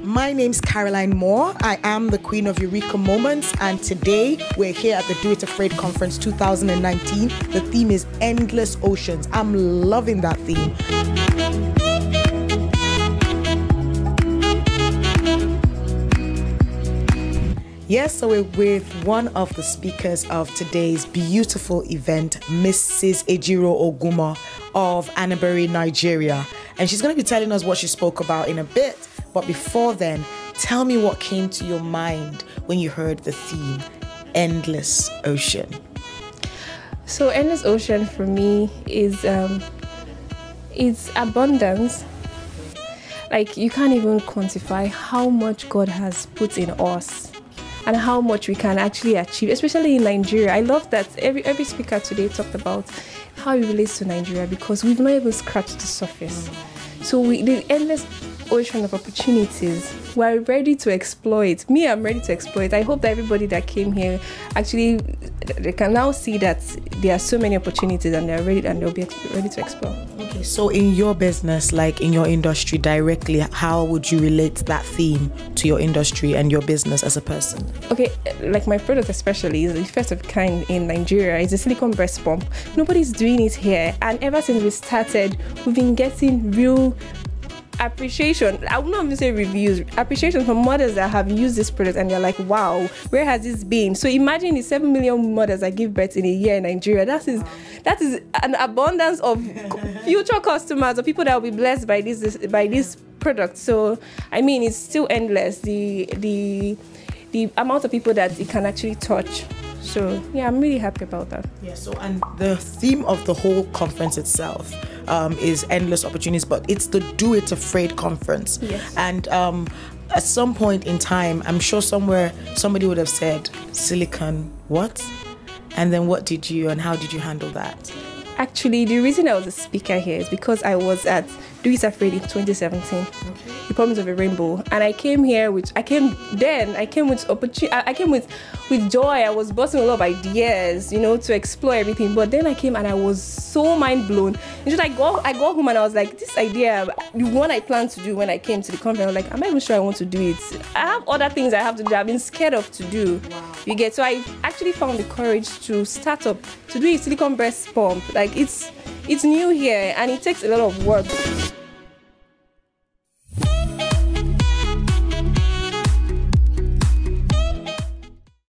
My name's Caroline Moore. I am the Queen of Eureka Moments, and today we're here at the Do It Afraid Conference 2019. The theme is Endless Oceans. I'm loving that theme. Yes, so we're with one of the speakers of today's beautiful event, Mrs. Ejiro Oguma of Anaborhi, Nigeria. And she's going to be telling us what she spoke about in a bit. But before then, tell me what came to your mind when you heard the theme, Endless Ocean. So Endless Ocean for me is it's abundance. Like, you can't even quantify how much God has put in us and how much we can actually achieve, especially in Nigeria. I love that every speaker today talked about how it relates to Nigeria, because we've not even scratched the surface. So the endless ocean of opportunities, we're ready to exploit. Me, I'm ready to exploit. I hope that everybody that came here, actually, they can now see that there are so many opportunities and they'll be ready to explore. Okay, so in your business, like in your industry directly, how would you relate that theme to your industry and your business as a person? Okay, like my product especially is the first of kind in Nigeria. It's a silicone breast pump. Nobody's doing it here, and ever since we started, we've been getting real appreciation. I would not even say reviews, appreciation from mothers that have used this product, and they're like, wow, where has this been? So imagine the 7 million mothers that give birth in a year in Nigeria. That is an abundance of future customers, or people that will be blessed by this product. So I mean, it's still endless, the amount of people that it can actually touch. So yeah, I'm really happy about that. Yeah, so and the theme of the whole conference itself is endless opportunities, but it's the Do It Afraid conference. Yes. And at some point in time, I'm sure somewhere somebody would have said, silicone, what? And then what did you and how did you handle that? Actually, the reason I was a speaker here is because I was at Do It Afraid in 2017, okay. The Promise of a Rainbow, and I came here with I came with joy. I was busting a lot of ideas, you know, to explore everything. But then I came and I was so mind blown. It's just I got home and I was like, this idea, the one I planned to do when I came to the conference, I was like, I'm not even sure I want to do it. I have other things I have to do. I've been scared of to do. Wow. You get? So I actually found the courage to start up to do a silicone breast pump. Like it's new here, and it takes a lot of work.